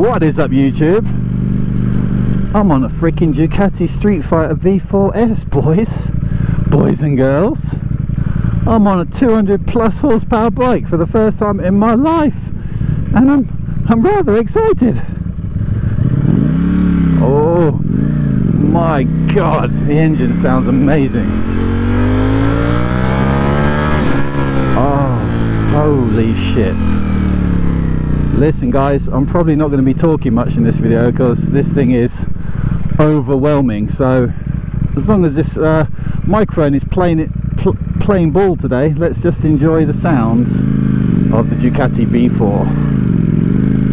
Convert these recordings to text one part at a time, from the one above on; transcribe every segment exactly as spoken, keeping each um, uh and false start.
What is up, YouTube? I'm on a freaking Ducati Streetfighter V four S, boys, boys and girls. I'm on a two hundred plus horsepower bike for the first time in my life, and I'm I'm rather excited. Oh my God, the engine sounds amazing. Oh, holy shit. Listen guys, I'm probably not going to be talking much in this video because this thing is overwhelming, so as long as this uh, microphone is playing it pl playing ball today, let's just enjoy the sounds of the Ducati V four.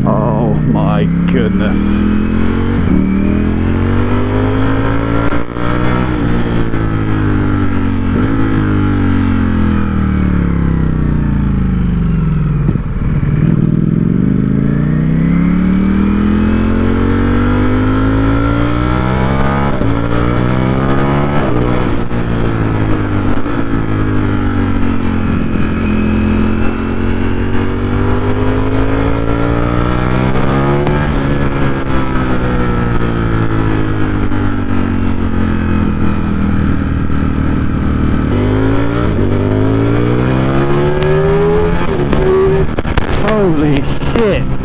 Oh my goodness. Holy shit!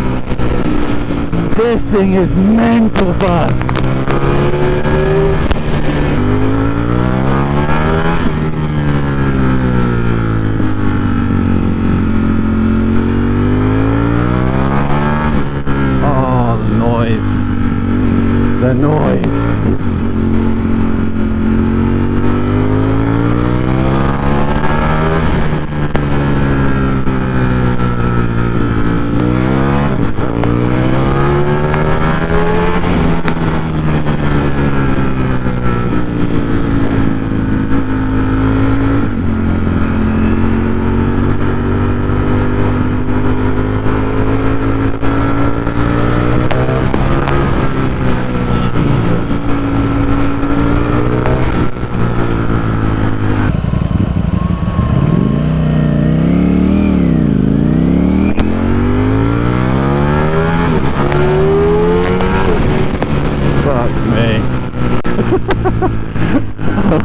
This thing is mental fast! Oh, the noise! The noise!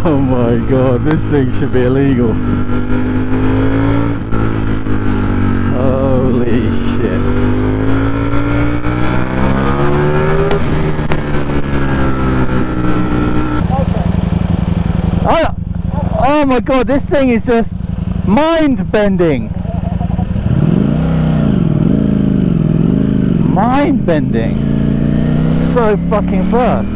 Oh my God, this thing should be illegal. Holy shit. Oh, oh my God, this thing is just mind-bending. Mind-bending. So fucking fast.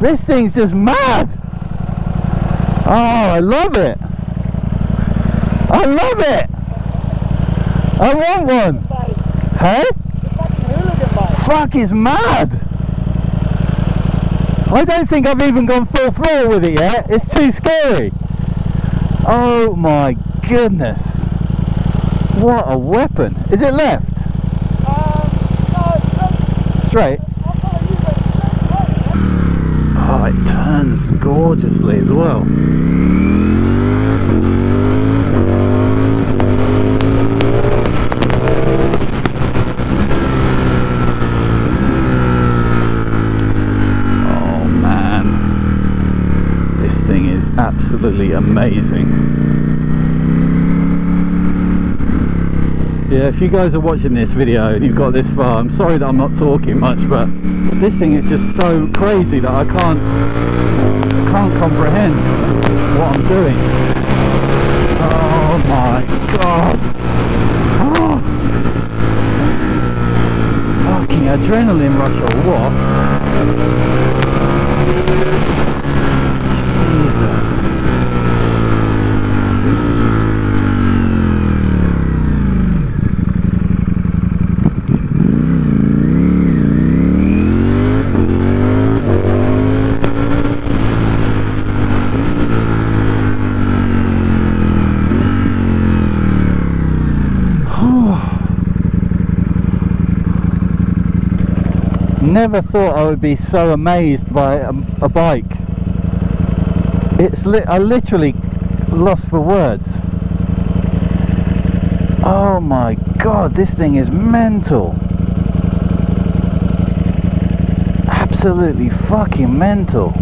This thing's just mad! Oh, I love it! I love it! I want one! Hey? Fuck, is mad! I don't think I've even gone full throttle with it yet. It's too scary. Oh my goodness. What a weapon. Is it left? Uh, no, straight. Straight? Oh, it turns gorgeously as well. Oh man, this thing is absolutely amazing. Yeah, if you guys are watching this video and you've got this far, I'm sorry that I'm not talking much, but this thing is just so crazy that I can't I can't comprehend what I'm doing. Oh my God! Oh. Fucking adrenaline rush or what? Jesus. never thought I would be so amazed by a, a bike. It's li I literally lost for words. Oh my god, this thing is mental. Absolutely fucking mental.